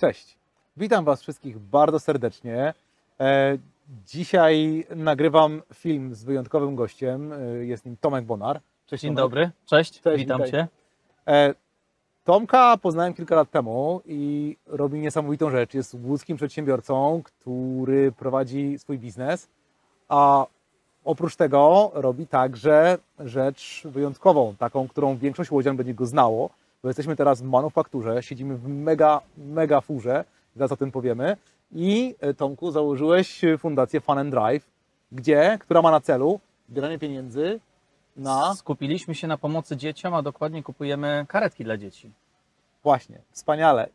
Cześć, witam Was wszystkich bardzo serdecznie. Dzisiaj nagrywam film z wyjątkowym gościem, jest nim Tomek Bodnar. Cześć, dzień dobry, cześć, witam Cię. Tomka poznałem kilka lat temu i robi niesamowitą rzecz. Jest łódzkim przedsiębiorcą, który prowadzi swój biznes, a oprócz tego robi także rzecz wyjątkową, taką, którą większość łodzian będzie go znało, bo jesteśmy teraz w Manufakturze, siedzimy w mega furze, zaraz o tym powiemy. I Tomku, założyłeś Fundację Fun and Drive, która ma na celu zbieranie pieniędzy na... Skupiliśmy się na pomocy dzieciom, a dokładnie kupujemy karetki dla dzieci. Właśnie, wspaniale.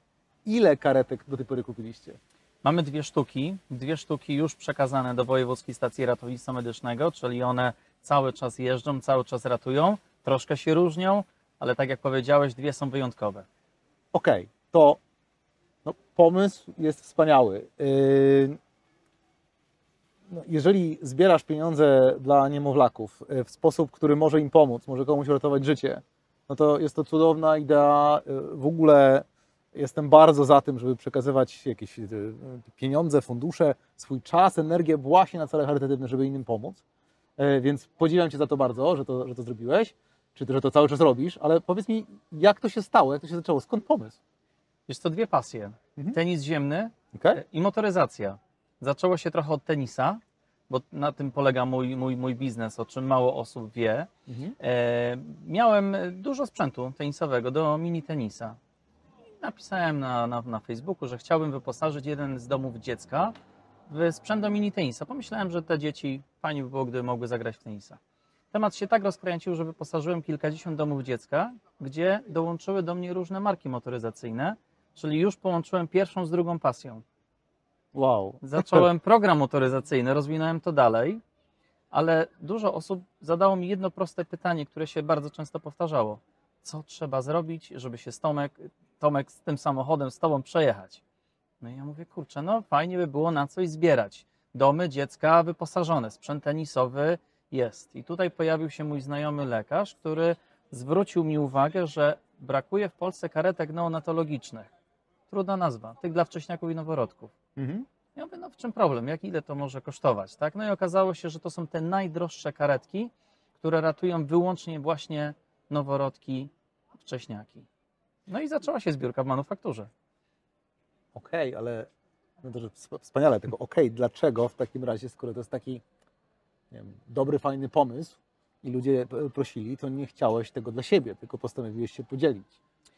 Ile karetek do tej pory kupiliście? Mamy dwie sztuki już przekazane do Wojewódzkiej Stacji Ratownictwa Medycznego, czyli one cały czas jeżdżą, cały czas ratują, troszkę się różnią, ale tak jak powiedziałeś, dwie są wyjątkowe. Okej, to no, pomysł jest wspaniały. Jeżeli zbierasz pieniądze dla niemowlaków w sposób, który może im pomóc, może komuś uratować życie, no to jest to cudowna idea. W ogóle jestem bardzo za tym, żeby przekazywać jakieś pieniądze, fundusze, swój czas, energię właśnie na cele charytatywne, żeby innym pomóc. Więc podziwiam Cię za to bardzo, że to zrobiłeś, czy że to cały czas robisz, ale powiedz mi, jak to się stało, jak to się zaczęło, skąd pomysł? Jest to dwie pasje. Tenis ziemny i motoryzacja. Zaczęło się trochę od tenisa, bo na tym polega mój biznes, o czym mało osób wie. Miałem dużo sprzętu tenisowego do mini tenisa. Napisałem na Facebooku, że chciałbym wyposażyć jeden z domów dziecka w sprzęt do mini tenisa. Pomyślałem, że te dzieci fajnie by było, gdyby mogły zagrać w tenisa. Temat się tak rozkręcił, że wyposażyłem kilkadziesiąt domów dziecka, gdzie dołączyły do mnie różne marki motoryzacyjne, czyli już połączyłem pierwszą z drugą pasją. Wow. Zacząłem program motoryzacyjny, rozwinąłem to dalej, ale dużo osób zadało mi jedno proste pytanie, które się bardzo często powtarzało. Co trzeba zrobić, żeby się Tomek z tym samochodem, z Tobą przejechać? No i ja mówię, kurczę, no fajnie by było na coś zbierać. Domy dziecka wyposażone, sprzęt tenisowy jest. I tutaj pojawił się mój znajomy lekarz, który zwrócił mi uwagę, że brakuje w Polsce karetek neonatologicznych. Trudna nazwa, tych dla wcześniaków i noworodków. Ja mówię, no w czym problem, ile to może kosztować? Tak? No i okazało się, że to są te najdroższe karetki, które ratują wyłącznie właśnie noworodki, wcześniaki. No i zaczęła się zbiórka w Manufakturze. Okej, ale no to, że wspaniale, tylko dlaczego w takim razie, skoro to jest taki dobry, fajny pomysł i ludzie prosili, to nie chciałeś tego dla siebie, tylko postanowiłeś się podzielić?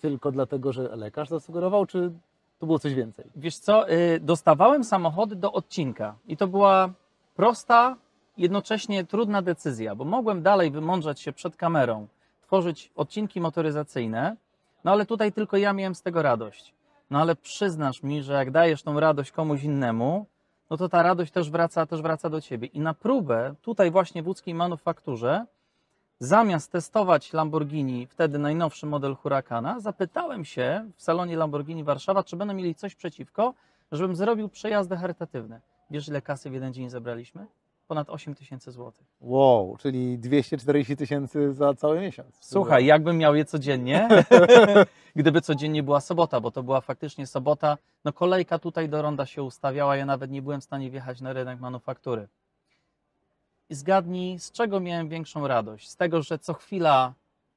Tylko dlatego, że lekarz zasugerował, czy to było coś więcej? Wiesz co, dostawałem samochody do odcinka i to była prosta, jednocześnie trudna decyzja, bo mogłem dalej wymądrzać się przed kamerą, tworzyć odcinki motoryzacyjne, no ale tutaj tylko ja miałem z tego radość. No ale przyznasz mi, że jak dajesz tą radość komuś innemu, no to ta radość też wraca do Ciebie. I na próbę tutaj właśnie w łódzkiej Manufakturze, zamiast testować Lamborghini, wtedy najnowszy model Huracana, zapytałem się w salonie Lamborghini Warszawa, czy będą mieli coś przeciwko, żebym zrobił przejazdy charytatywne. Wiesz, ile kasy w jeden dzień zebraliśmy? Ponad 8 000 złotych. Wow, czyli 240 000 za cały miesiąc. Słuchaj, jakbym miał je codziennie, gdyby codziennie była sobota, bo to była faktycznie sobota, no kolejka tutaj do ronda się ustawiała, ja nawet nie byłem w stanie wjechać na rynek Manufaktury. I zgadnij, z czego miałem większą radość? Z tego, że co chwila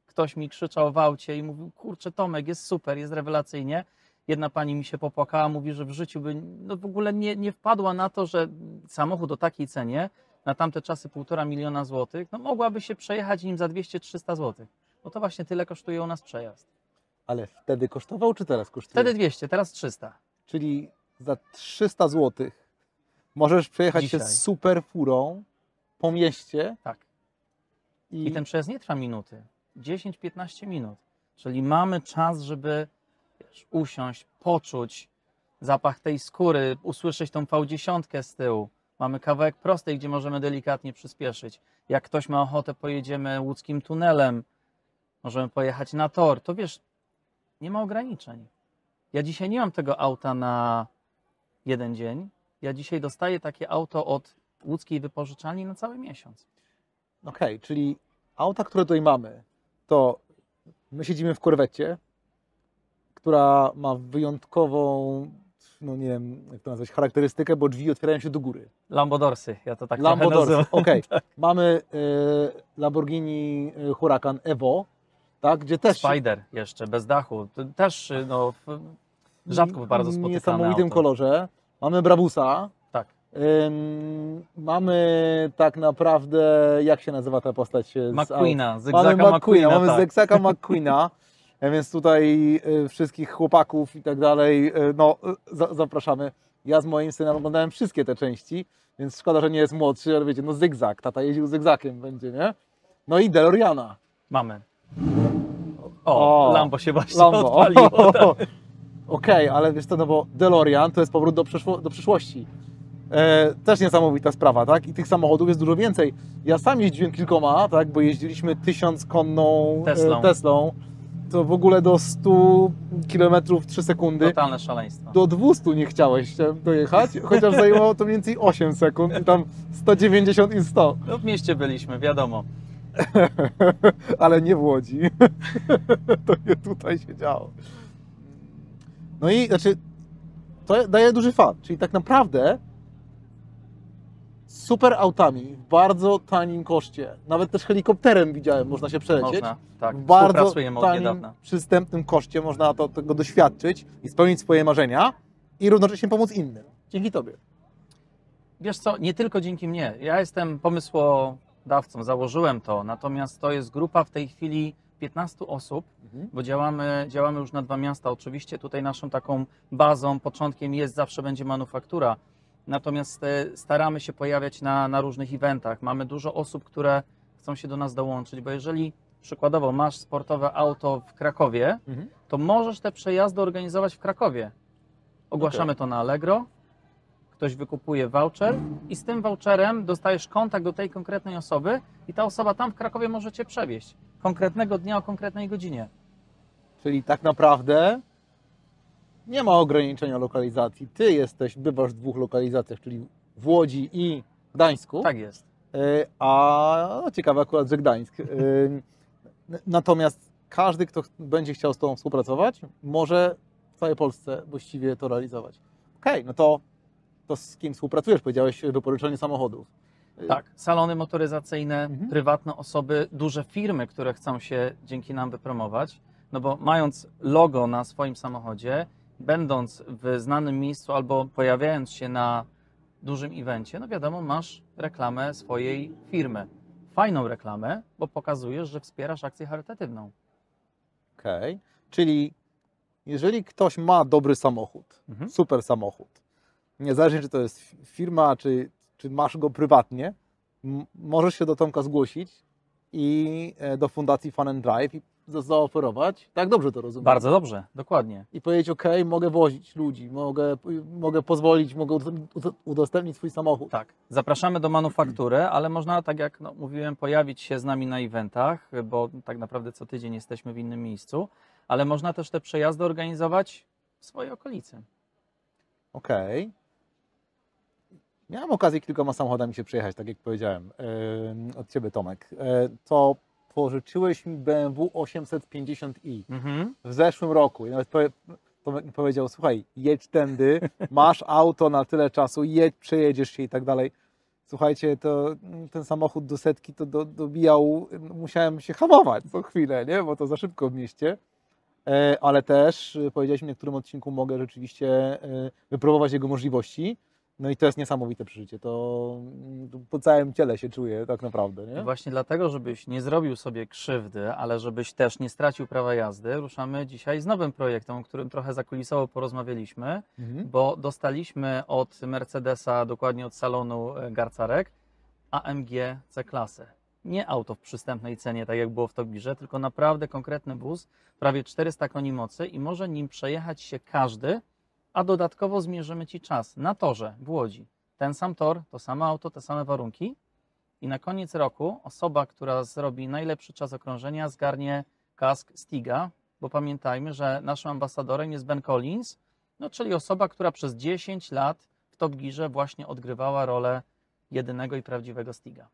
ktoś mi krzyczał w aucie i mówił, kurczę, Tomek, jest super, jest rewelacyjnie. Jedna pani mi się popłakała, mówi, że w życiu by w ogóle nie wpadła na to, że samochód o takiej cenie, na tamte czasy 1,5 miliona złotych, no mogłaby się przejechać nim za 200-300 zł. No to właśnie tyle kosztuje u nas przejazd. Ale wtedy kosztował, czy teraz kosztuje? Wtedy 200, teraz 300. Czyli za 300 zł możesz przejechać dzisiaj się z super furą po mieście. Tak. I ten przejazd nie trwa minuty, 10-15 minut. Czyli mamy czas, żeby usiąść, poczuć zapach tej skóry, usłyszeć tą V10 z tyłu. Mamy kawałek prostej, gdzie możemy delikatnie przyspieszyć. Jak ktoś ma ochotę, pojedziemy łódzkim tunelem, możemy pojechać na tor. To wiesz, nie ma ograniczeń. Ja dzisiaj nie mam tego auta na jeden dzień. Ja dzisiaj dostaję takie auto od łódzkiej wypożyczalni na cały miesiąc. Okej, czyli auta, które tutaj mamy, to my siedzimy w Corvette, która ma wyjątkową no nie wiem jak to nazwać, charakterystykę, bo drzwi otwierają się do góry. Lambodorsy, ja to tak Lambodorsy, okej. Okay. Mamy Lamborghini Huracan Evo, tak, gdzie też... Spider jeszcze, bez dachu, też no, rzadko bardzo spotykane. W niesamowitym auto. Kolorze. Mamy Brabusa. Tak. Mamy tak naprawdę, jak się nazywa ta postać? McQueena, Zygzaka McQueena. Mamy tak. Zygzaka McQueena. Więc tutaj wszystkich chłopaków i tak dalej, no zapraszamy. Ja z moim synem oglądałem wszystkie te części, więc szkoda, że nie jest młodszy, ale wiecie, no Zygzak, tata jeździł Zygzakiem będzie, nie? No i DeLoreana. Mamy. O, Lambo się właśnie odpaliło. Tak. Okej, ale wiesz co, no bo DeLorean to jest powrót do przyszłości. Też niesamowita sprawa, tak? I tych samochodów jest dużo więcej. Ja sam jeździłem kilkoma, tak? Bo jeździliśmy 1000-konną Teslą. To w ogóle do 100 km w 3 sekundy. Totalne szaleństwo. Do 200 nie chciałeś dojechać, chociaż zajęło to mniej więcej 8 sekund i tam 190 i 100. No w mieście byliśmy, wiadomo. Ale nie w Łodzi. To nie tutaj się działo. No i znaczy, to daje duży fan, czyli tak naprawdę super autami, w bardzo tanim koszcie. Nawet też helikopterem widziałem, można się przelecieć. Można, tak. W bardzo tanim, przystępnym koszcie można tego doświadczyć i spełnić swoje marzenia i równocześnie pomóc innym. Dzięki Tobie. Wiesz co, nie tylko dzięki mnie. Ja jestem pomysłodawcą, założyłem to, natomiast to jest grupa w tej chwili 15 osób, bo działamy już na 2 miasta. Oczywiście tutaj naszą taką bazą, początkiem jest, zawsze będzie Manufaktura. Natomiast staramy się pojawiać na różnych eventach. Mamy dużo osób, które chcą się do nas dołączyć, bo jeżeli przykładowo masz sportowe auto w Krakowie, to możesz te przejazdy organizować w Krakowie. Ogłaszamy to na Allegro, ktoś wykupuje voucher i z tym voucherem dostajesz kontakt do tej konkretnej osoby i ta osoba tam w Krakowie może Cię przewieźć. Konkretnego dnia o konkretnej godzinie. Czyli tak naprawdę... Nie ma ograniczenia lokalizacji. Ty bywasz w 2 lokalizacjach, czyli w Łodzi i Gdańsku. Tak jest. A ciekawe akurat, że Gdańsk. Natomiast każdy, kto będzie chciał z Tobą współpracować, może w całej Polsce właściwie to realizować. Okej, no to z kim współpracujesz? Powiedziałeś wypożyczalnie samochodów. Tak, salony motoryzacyjne, prywatne osoby, duże firmy, które chcą się dzięki nam wypromować, no bo mając logo na swoim samochodzie, będąc w znanym miejscu albo pojawiając się na dużym evencie, no wiadomo, masz reklamę swojej firmy. Fajną reklamę, bo pokazujesz, że wspierasz akcję charytatywną. Okej, czyli jeżeli ktoś ma dobry samochód, super samochód, niezależnie czy to jest firma, czy masz go prywatnie, możesz się do Tomka zgłosić i do Fundacji Fun and Drive i zaoferować. Tak dobrze to rozumiem. Bardzo dobrze, dokładnie. I powiedzieć, ok, mogę wozić ludzi, mogę pozwolić, mogę udostępnić swój samochód. Tak, zapraszamy do Manufaktury, ale można, tak jak mówiłem, pojawić się z nami na eventach, bo tak naprawdę co tydzień jesteśmy w innym miejscu, ale można też te przejazdy organizować w swojej okolicy. Okej. Miałem okazję kilkoma samochodami się przejechać, tak jak powiedziałem, od Ciebie, Tomek. To pożyczyłeś mi BMW 850i w zeszłym roku. I nawet Tomek mi powiedział, słuchaj, jedź tędy, masz auto na tyle czasu, jedź, przejedziesz się i tak dalej. Słuchajcie, to ten samochód do setki to dobijał, musiałem się hamować co chwilę, nie? Bo to za szybko w mieście. Ale też powiedziałeś mi, w którym odcinku mogę rzeczywiście wypróbować jego możliwości. No i to jest niesamowite przeżycie, to po całym ciele się czuję tak naprawdę. Nie? Właśnie dlatego, żebyś nie zrobił sobie krzywdy, ale żebyś też nie stracił prawa jazdy, ruszamy dzisiaj z nowym projektem, o którym trochę zakulisowo porozmawialiśmy, bo dostaliśmy od Mercedesa, dokładnie od salonu Garczarek, AMG C-Klasę. Nie auto w przystępnej cenie, tak jak było w Top Gearze, tylko naprawdę konkretny wóz, prawie 400 koni mocy i może nim przejechać się każdy, a dodatkowo zmierzymy Ci czas na torze w Łodzi. Ten sam tor, to samo auto, te same warunki i na koniec roku osoba, która zrobi najlepszy czas okrążenia, zgarnie kask STIGA, bo pamiętajmy, że naszym ambasadorem jest Ben Collins, no czyli osoba, która przez 10 lat w Top Gearze właśnie odgrywała rolę jedynego i prawdziwego STIGA.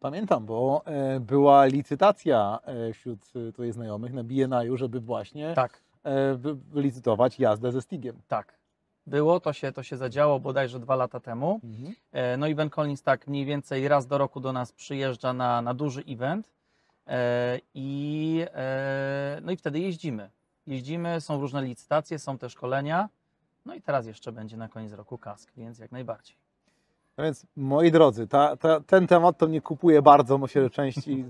Pamiętam, bo była licytacja wśród tutaj znajomych na BNI-u, żeby właśnie... Tak. Wylicytować jazdę ze Stigiem. Tak. było, to się zadziało bodajże 2 lata temu. No i Ben Collins tak mniej więcej raz do roku do nas przyjeżdża na duży event no i wtedy jeździmy. Jeździmy, są różne licytacje, są te szkolenia, no i teraz jeszcze będzie na koniec roku kask, więc jak najbardziej. No więc moi drodzy, ten temat to mnie kupuje bardzo, myślę, część i z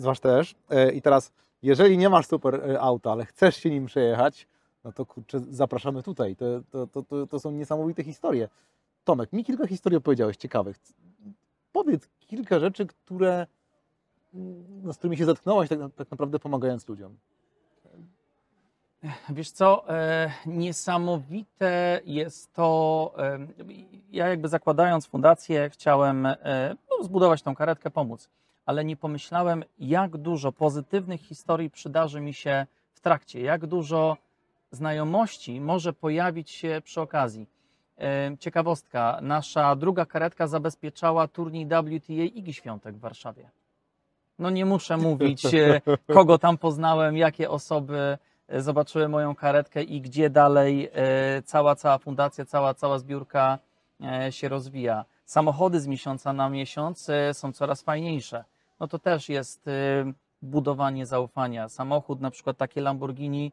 Was też. I teraz, jeżeli nie masz super auta, ale chcesz się nim przejechać, no to kurczę, zapraszamy tutaj. To są niesamowite historie. Tomek, mi kilka historii opowiedziałeś ciekawych. Powiedz kilka rzeczy, z którymi się zetknąłeś tak naprawdę pomagając ludziom. Wiesz co, niesamowite jest to, ja jakby zakładając fundację chciałem zbudować tą karetkę, pomóc, ale nie pomyślałem, jak dużo pozytywnych historii przydarzy mi się w trakcie, jak dużo znajomości może pojawić się przy okazji. Ciekawostka, nasza druga karetka zabezpieczała turniej WTA Igi Świątek w Warszawie. No nie muszę mówić, kogo tam poznałem, jakie osoby zobaczyły moją karetkę i gdzie dalej cała fundacja, cała zbiórka się rozwija. Samochody z miesiąca na miesiąc są coraz fajniejsze. No to też jest budowanie zaufania. Samochód, na przykład takie Lamborghini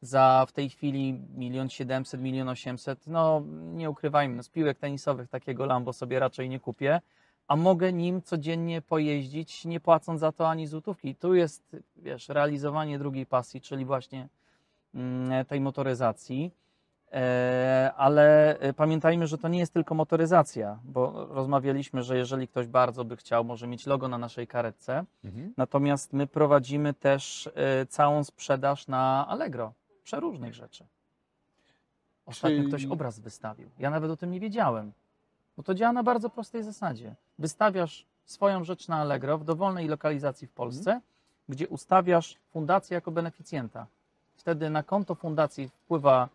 za w tej chwili 1,7 mln, 1,8 mln, no nie ukrywajmy, z piłek tenisowych takiego Lambo sobie raczej nie kupię, a mogę nim codziennie pojeździć, nie płacąc za to ani złotówki. Tu jest, wiesz, realizowanie drugiej pasji, czyli właśnie tej motoryzacji. Ale pamiętajmy, że to nie jest tylko motoryzacja, bo rozmawialiśmy, że jeżeli ktoś bardzo by chciał, może mieć logo na naszej karetce. Natomiast my prowadzimy też całą sprzedaż na Allegro, przeróżnych rzeczy. Ostatnio ktoś obraz wystawił. Ja nawet o tym nie wiedziałem. Bo to działa na bardzo prostej zasadzie. Wystawiasz swoją rzecz na Allegro w dowolnej lokalizacji w Polsce, gdzie ustawiasz fundację jako beneficjenta. Wtedy na konto fundacji wpływa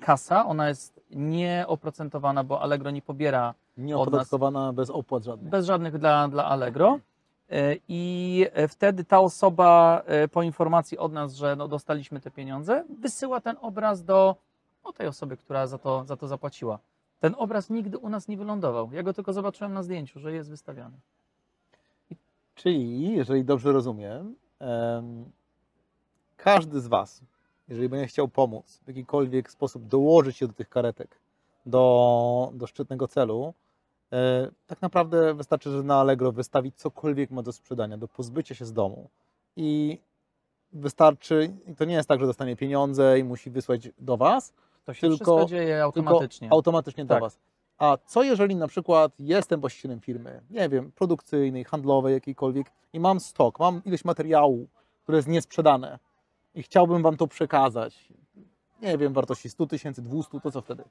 kasa, ona jest nieoprocentowana, bo Allegro nie pobiera nieoprocentowana, bez opłat żadnych. Bez żadnych dla Allegro. I wtedy ta osoba po informacji od nas, że no, dostaliśmy te pieniądze, wysyła ten obraz do tej osoby, która za to zapłaciła. Ten obraz nigdy u nas nie wylądował. Ja go tylko zobaczyłem na zdjęciu, że jest wystawiany. Czyli, jeżeli dobrze rozumiem, każdy z Was, jeżeli będzie chciał pomóc w jakikolwiek sposób dołożyć się do tych karetek, do szczytnego celu, tak naprawdę wystarczy, że na Allegro wystawi cokolwiek ma do sprzedania, do pozbycia się z domu. I wystarczy, to nie jest tak, że dostanie pieniądze i musi wysłać do Was, to się wszystko dzieje automatycznie. Tak. Do Was. A co jeżeli na przykład jestem właścicielem firmy, nie wiem, produkcyjnej, handlowej, jakiejkolwiek i mam stok, mam ilość materiału, które jest niesprzedane i chciałbym Wam to przekazać, nie wiem, wartości 100 000, 200, to co wtedy?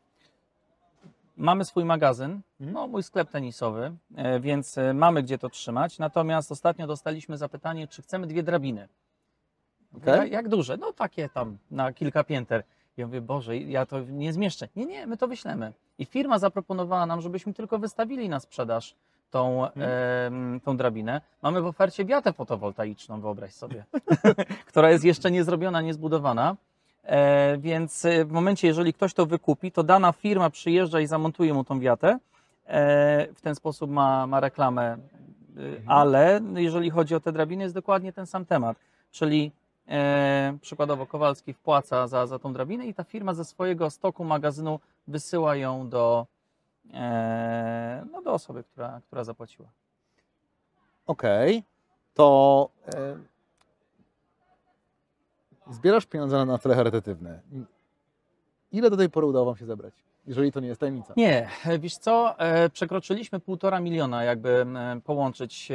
Mamy swój magazyn, no mój sklep tenisowy, więc mamy gdzie to trzymać, natomiast ostatnio dostaliśmy zapytanie, czy chcemy 2 drabiny. Okay. Jak duże? No takie tam na kilka pięter. Ja mówię, Boże, ja to nie zmieszczę. Nie, my to wyślemy. I firma zaproponowała nam, żebyśmy tylko wystawili na sprzedaż tą drabinę. Mamy w ofercie wiatę fotowoltaiczną, wyobraź sobie, która jest jeszcze nie zrobiona, nie zbudowana. Więc w momencie, jeżeli ktoś to wykupi, to dana firma przyjeżdża i zamontuje mu tą wiatę. W ten sposób ma reklamę. Ale jeżeli chodzi o te drabiny, jest dokładnie ten sam temat. Czyli przykładowo Kowalski wpłaca za tą drabinę i ta firma ze swojego stoku magazynu wysyła ją do osoby, która zapłaciła. Okej. To zbierasz pieniądze na cele charytatywne. Ile do tej pory udało Wam się zebrać? Jeżeli to nie jest tajemnica. Nie, wiesz co, przekroczyliśmy 1,5 miliona, jakby połączyć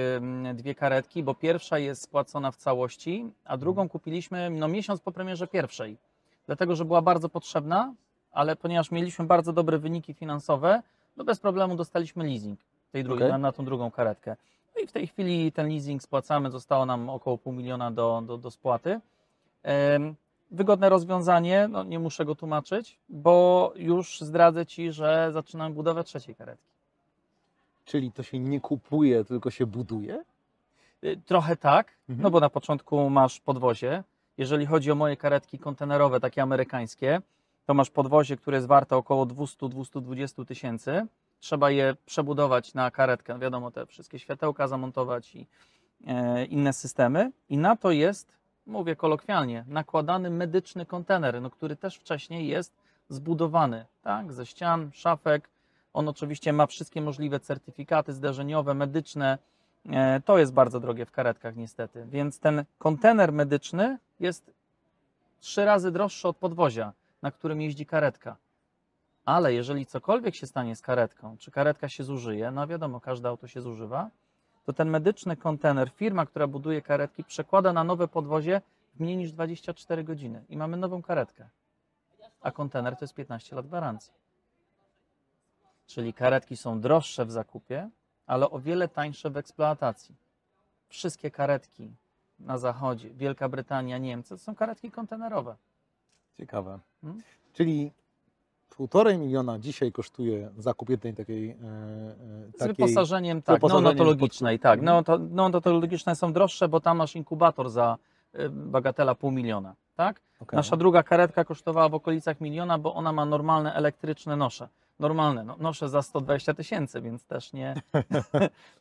2 karetki, bo pierwsza jest spłacona w całości, a drugą kupiliśmy miesiąc po premierze pierwszej, dlatego że była bardzo potrzebna, ale ponieważ mieliśmy bardzo dobre wyniki finansowe, no bez problemu dostaliśmy leasing tej drugiej, na tą drugą karetkę. No i w tej chwili ten leasing spłacamy, zostało nam około 0,5 miliona do spłaty. Wygodne rozwiązanie, no nie muszę go tłumaczyć, bo już zdradzę Ci, że zaczynam budowę 3. karetki. Czyli to się nie kupuje, tylko się buduje? Trochę tak, no bo na początku masz podwozie. Jeżeli chodzi o moje karetki kontenerowe, takie amerykańskie, to masz podwozie, które jest warte około 200-220 tysięcy. Trzeba je przebudować na karetkę, wiadomo, te wszystkie światełka zamontować i inne systemy. I na to jest, mówię kolokwialnie, nakładany medyczny kontener, no, który też wcześniej jest zbudowany, tak, ze ścian, szafek. On oczywiście ma wszystkie możliwe certyfikaty zderzeniowe, medyczne. To jest bardzo drogie w karetkach niestety, więc ten kontener medyczny jest 3 razy droższy od podwozia, na którym jeździ karetka. Ale jeżeli cokolwiek się stanie z karetką, czy karetka się zużyje, no wiadomo, każde auto się zużywa, to ten medyczny kontener, firma, która buduje karetki, przekłada na nowe podwozie w mniej niż 24 godziny i mamy nową karetkę, a kontener to jest 15 lat gwarancji. Czyli karetki są droższe w zakupie, ale o wiele tańsze w eksploatacji. Wszystkie karetki na zachodzie, Wielka Brytania, Niemcy, to są karetki kontenerowe. Ciekawe. Hmm? Czyli 1,5 miliona dzisiaj kosztuje zakup jednej takiej... Z wyposażeniem, tak, neonatologicznej. Tak. Neonatologiczne są droższe, bo tam masz inkubator za bagatela $500,000. Tak? Okay. Nasza druga karetka kosztowała w okolicach miliona, bo ona ma normalne elektryczne nosze. Normalne, no, noszę za 120 tysięcy, więc też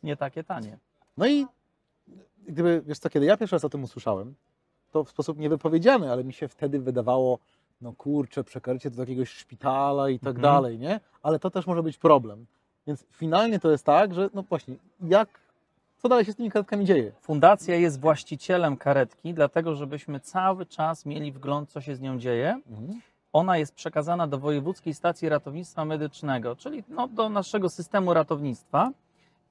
nie takie tanie. No i gdyby, wiesz co, kiedy ja pierwszy raz o tym usłyszałem, to w sposób niewypowiedziany, ale mi się wtedy wydawało, no kurczę, przekarcie do jakiegoś szpitala i tak dalej, nie? Ale to też może być problem. Więc finalnie to jest tak, że no właśnie, co dalej się z tymi karetkami dzieje? Fundacja jest właścicielem karetki, dlatego żebyśmy cały czas mieli wgląd, co się z nią dzieje. Ona jest przekazana do Wojewódzkiej Stacji Ratownictwa Medycznego, czyli no, do naszego systemu ratownictwa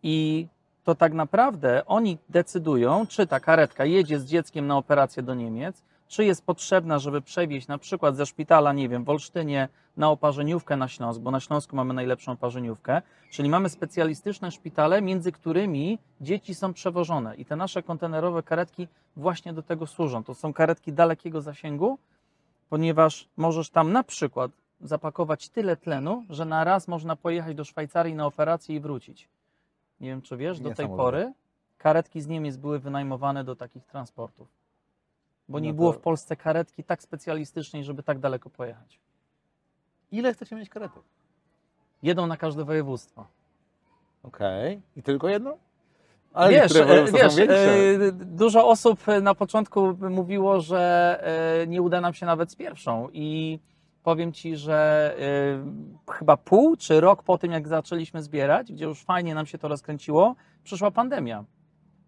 i to tak naprawdę oni decydują, czy ta karetka jedzie z dzieckiem na operację do Niemiec, czy jest potrzebna, żeby przewieźć na przykład ze szpitala, nie wiem, w Olsztynie na oparzeniówkę na Śląsk, bo na Śląsku mamy najlepszą oparzeniówkę, czyli mamy specjalistyczne szpitale, między którymi dzieci są przewożone i te nasze kontenerowe karetki właśnie do tego służą. To są karetki dalekiego zasięgu, ponieważ możesz tam na przykład zapakować tyle tlenu, że na raz można pojechać do Szwajcarii na operację i wrócić. Nie wiem, czy wiesz, do tej pory karetki z Niemiec były wynajmowane do takich transportów, bo nie było w Polsce karetki tak specjalistycznej, żeby tak daleko pojechać. Ile chcecie mieć karetek? Jedną na każde województwo. Okej. I tylko jedną? Ale wiesz, dużo osób na początku mówiło, że nie uda nam się nawet z pierwszą i powiem Ci, że chyba pół czy rok po tym, jak zaczęliśmy zbierać, gdzie już fajnie nam się to rozkręciło, przyszła pandemia.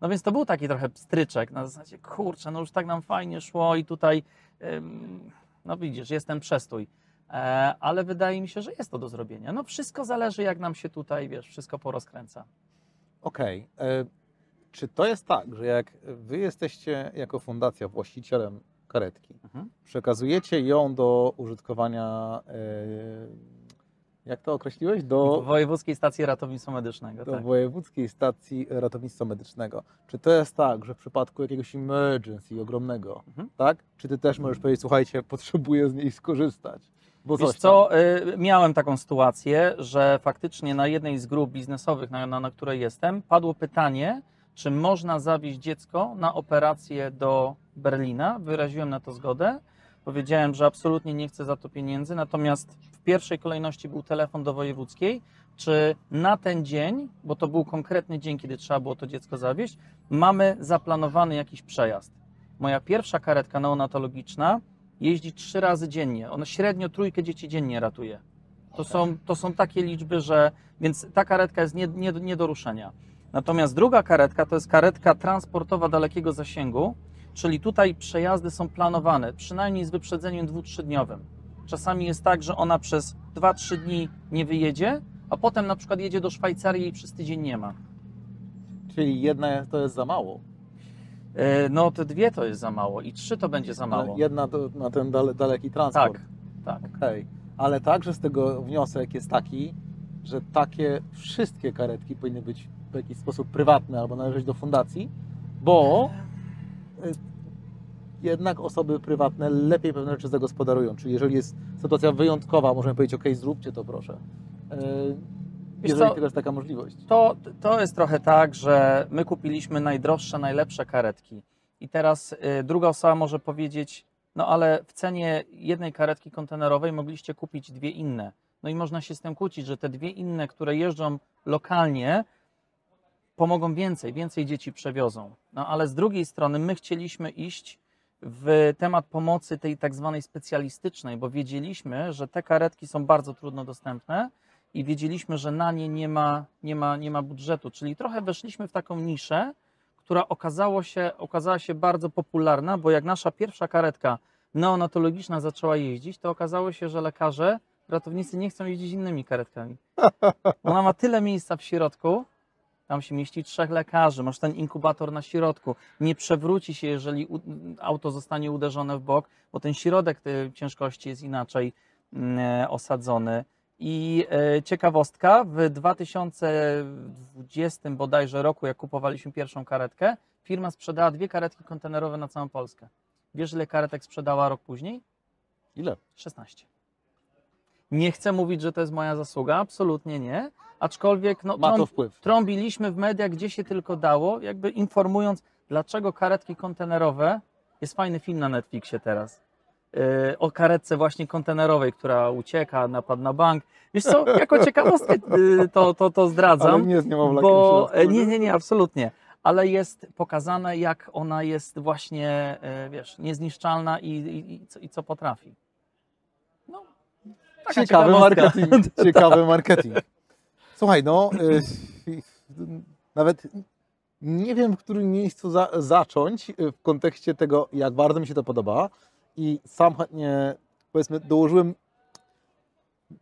No więc to był taki trochę pstryczek na zasadzie, kurczę, no już tak nam fajnie szło i tutaj, no widzisz, jest ten przestój. Ale wydaje mi się, że jest to do zrobienia. No wszystko zależy, jak nam się tutaj, wiesz, wszystko porozkręca. Okej. Czy to jest tak, że jak Wy jesteście jako fundacja właścicielem karetki, przekazujecie ją do użytkowania, jak to określiłeś? Do Wojewódzkiej Stacji Ratownictwa Medycznego. Do Wojewódzkiej Stacji Ratownictwa Medycznego. Czy to jest tak, że w przypadku jakiegoś emergency ogromnego, tak? Czy Ty też możesz powiedzieć, słuchajcie, potrzebuję z niej skorzystać? Wiesz co, miałem taką sytuację, że faktycznie na jednej z grup biznesowych, na której jestem, padło pytanie, czy można zawieźć dziecko na operację do Berlina. Wyraziłem na to zgodę. Powiedziałem, że absolutnie nie chcę za to pieniędzy, natomiast w pierwszej kolejności był telefon do wojewódzkiej, czy na ten dzień, bo to był konkretny dzień, kiedy trzeba było to dziecko zawieźć, mamy zaplanowany jakiś przejazd. Moja pierwsza karetka neonatologiczna jeździ 3 razy dziennie. Ona średnio 3 dzieci dziennie ratuje. To są takie liczby, że... Więc ta karetka jest nie do ruszenia. Natomiast druga karetka to jest karetka transportowa dalekiego zasięgu, czyli tutaj przejazdy są planowane, przynajmniej z wyprzedzeniem 2-3-dniowym. Czasami jest tak, że ona przez 2-3 dni nie wyjedzie, a potem na przykład jedzie do Szwajcarii i przez tydzień nie ma. Czyli jedna to jest za mało. No te 2 to jest za mało i 3 to będzie za mało. Jedna to na ten daleki transport. Tak. Okay. Ale także z tego wniosek jest taki, że takie wszystkie karetki powinny być w jakiś sposób prywatne albo należeć do fundacji, bo jednak osoby prywatne lepiej pewne rzeczy zagospodarują. Czyli jeżeli jest sytuacja wyjątkowa, możemy powiedzieć, ok, zróbcie to proszę. Jeżeli tylko jest taka możliwość. To jest trochę tak, że my kupiliśmy najdroższe, najlepsze karetki i teraz druga osoba może powiedzieć, No ale w cenie jednej karetki kontenerowej mogliście kupić dwie inne. No i można się z tym kłócić, że te dwie inne, które jeżdżą lokalnie, pomogą więcej dzieci przewiozą. No ale z drugiej strony my chcieliśmy iść w temat pomocy tej tak zwanej specjalistycznej, bo wiedzieliśmy, że te karetki są bardzo trudno dostępne i wiedzieliśmy, że na nie nie ma budżetu. Czyli trochę weszliśmy w taką niszę, która okazała się bardzo popularna, bo jak nasza pierwsza karetka neonatologiczna zaczęła jeździć, to okazało się, że lekarze, ratownicy nie chcą jeździć innymi karetkami. Ona ma tyle miejsca w środku, tam się mieści 3 lekarzy, masz ten inkubator na środku, nie przewróci się, jeżeli auto zostanie uderzone w bok, bo ten środek ciężkości jest inaczej osadzony. I ciekawostka, w 2020 bodajże roku, jak kupowaliśmy pierwszą karetkę, firma sprzedała 2 karetki kontenerowe na całą Polskę. Wiesz, ile karetek sprzedała rok później? Ile? 16. Nie chcę mówić, że to jest moja zasługa, absolutnie nie, aczkolwiek no, ma to wpływ. Trąbiliśmy w mediach, gdzie się tylko dało, jakby informując, dlaczego karetki kontenerowe, jest fajny film na Netflixie teraz, o karetce właśnie kontenerowej, która ucieka, napadł na bank. Wiesz co, jako ciekawostkę to zdradzam. Ale nie z niemowlakiem bo się nie, absolutnie. Ale jest pokazane, jak ona jest właśnie, wiesz, niezniszczalna i co potrafi. No, ciekawy marketing. Słuchaj, no, nawet nie wiem, w którym miejscu zacząć w kontekście tego, jak bardzo mi się to podoba. I sam chętnie, powiedzmy, dołożyłem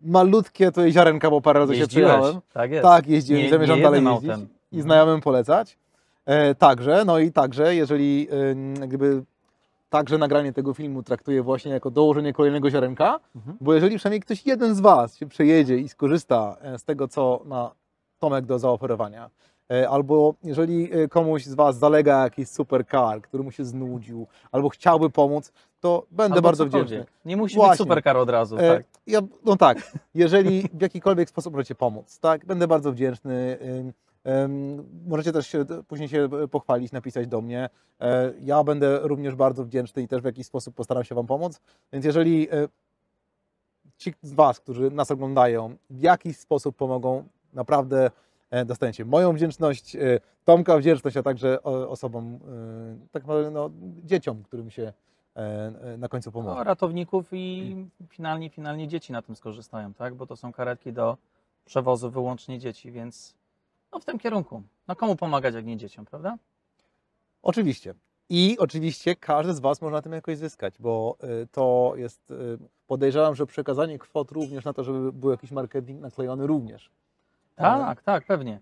malutkie tutaj ziarenka, bo parę razy się przyjechałem. Tak jest. Tak, jeździłem i zamierzam dalej jeździć i znajomym polecać. Także, jeżeli także nagranie tego filmu traktuję właśnie jako dołożenie kolejnego ziarenka, bo jeżeli przynajmniej ktoś jeden z Was się przejedzie i skorzysta z tego, co ma Tomek do zaoferowania, albo jeżeli komuś z Was zalega jakiś supercar, który mu się znudził, albo chciałby pomóc, to będę bardzo wdzięczny. Nie musi być supercar od razu. Tak? No tak, jeżeli w jakikolwiek sposób możecie pomóc, tak, będę bardzo wdzięczny. Możecie też później się pochwalić, napisać do mnie. Ja będę również bardzo wdzięczny i też w jakiś sposób postaram się Wam pomóc. Więc jeżeli ci z Was, którzy nas oglądają, w jakiś sposób pomogą, naprawdę dostaniecie moją wdzięczność, Tomka wdzięczność, a także osobom, tak naprawdę no, dzieciom, którym się na końcu pomoże. No, ratowników i finalnie dzieci na tym skorzystają, tak? Bo to są karetki do przewozu wyłącznie dzieci, więc no, w tym kierunku. No komu pomagać, jak nie dzieciom, prawda? Oczywiście. I oczywiście każdy z Was może na tym jakoś zyskać, bo to jest, podejrzewam, że przekazanie kwot również na to, żeby był jakiś marketing naklejony również. Tak, pewnie.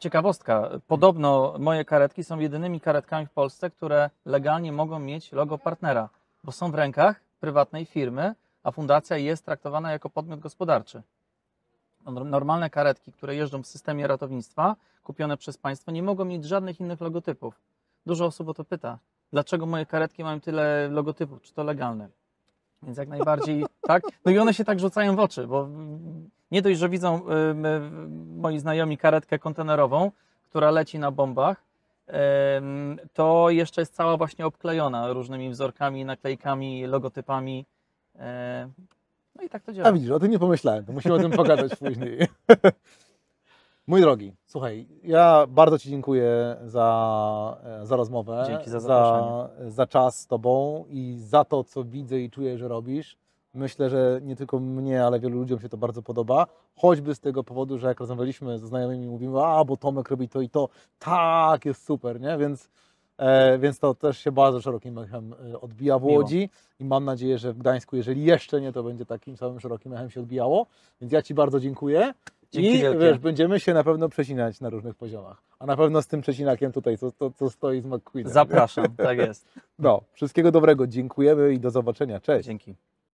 Ciekawostka. Podobno moje karetki są jedynymi karetkami w Polsce, które legalnie mogą mieć logo partnera, bo są w rękach prywatnej firmy, a fundacja jest traktowana jako podmiot gospodarczy. Normalne karetki, które jeżdżą w systemie ratownictwa, kupione przez państwo, nie mogą mieć żadnych innych logotypów. Dużo osób o to pyta, dlaczego moje karetki mają tyle logotypów, czy to legalne? Więc jak najbardziej tak. No i one się tak rzucają w oczy, bo nie dość, że widzą moi znajomi karetkę kontenerową, która leci na bombach, to jeszcze jest cała właśnie obklejona różnymi wzorkami, naklejkami, logotypami. No i tak to działa. A widzisz, o tym nie pomyślałem, to musimy o tym pogadać później. Mój drogi, słuchaj, ja bardzo Ci dziękuję za rozmowę. Dzięki za zaproszenie. Za czas z Tobą i za to, co widzę i czuję, że robisz. Myślę, że nie tylko mnie, ale wielu ludziom się to bardzo podoba. Choćby z tego powodu, że jak rozmawialiśmy ze znajomymi, mówimy, a bo Tomek robi to i to, tak, jest super, nie? Więc to też się bardzo szerokim echem odbija w Łodzi. Miło. I mam nadzieję, że w Gdańsku, jeżeli jeszcze nie, to będzie takim samym szerokim echem się odbijało. Więc ja Ci bardzo dziękuję. Dzięki wielkie. Wiesz, będziemy się na pewno przecinać na różnych poziomach. A na pewno z tym przecinakiem tutaj, co stoi z McQueenem. Zapraszam, tak jest. No, wszystkiego dobrego, dziękujemy i do zobaczenia. Cześć. Dzięki.